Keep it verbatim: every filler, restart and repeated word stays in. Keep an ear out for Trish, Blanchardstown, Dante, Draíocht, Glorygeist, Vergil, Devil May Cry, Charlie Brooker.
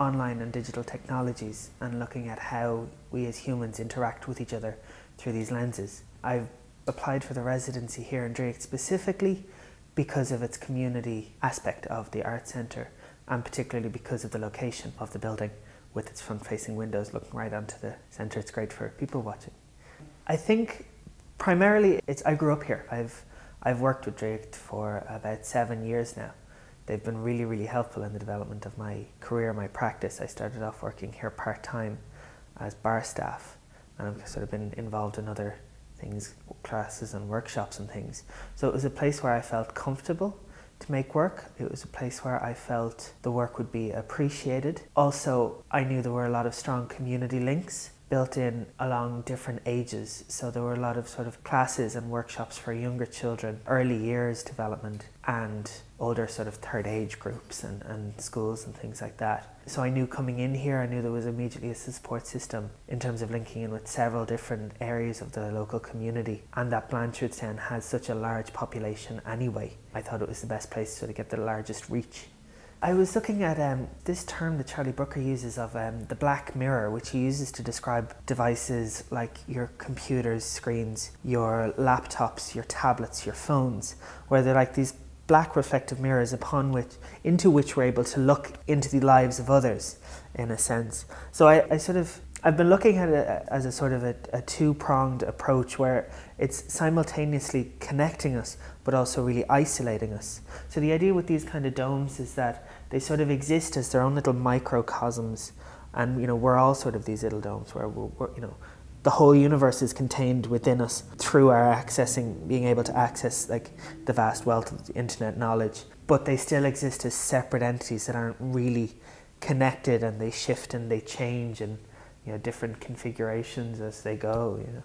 online and digital technologies and looking at how we as humans interact with each other through these lenses. I've applied for the residency here in Draíocht specifically because of its community aspect of the art centre, and particularly because of the location of the building with its front-facing windows looking right onto the centre. It's great for people watching. I think primarily it's I grew up here. I've, I've worked with Draíocht for about seven years now. They've been really, really helpful in the development of my career, my practice. I started off working here part-time as bar staff, and I've sort of been involved in other things, classes and workshops and things. So it was a place where I felt comfortable to make work. It was a place where I felt the work would be appreciated. Also, I knew there were a lot of strong community links built in along different ages. So there were a lot of sort of classes and workshops for younger children, early years development, and older sort of third age groups and, and schools and things like that. So I knew coming in here, I knew there was immediately a support system in terms of linking in with several different areas of the local community, and that Blanchardstown has such a large population anyway. I thought it was the best place to sort of get the largest reach. I was looking at um, this term that Charlie Brooker uses of um, the black mirror, which he uses to describe devices like your computers, screens, your laptops, your tablets, your phones, where they're like these black reflective mirrors upon which, into which we're able to look into the lives of others, in a sense. So I, I sort of, I've been looking at it as a sort of a, a two-pronged approach where it's simultaneously connecting us but also really isolating us. So the idea with these kind of domes is that they sort of exist as their own little microcosms, and you know we're all sort of these little domes where we're, we're you know the whole universe is contained within us through our accessing, being able to access like the vast wealth of the internet knowledge, but they still exist as separate entities that aren't really connected, and they shift and they change and you know different configurations as they go. You know.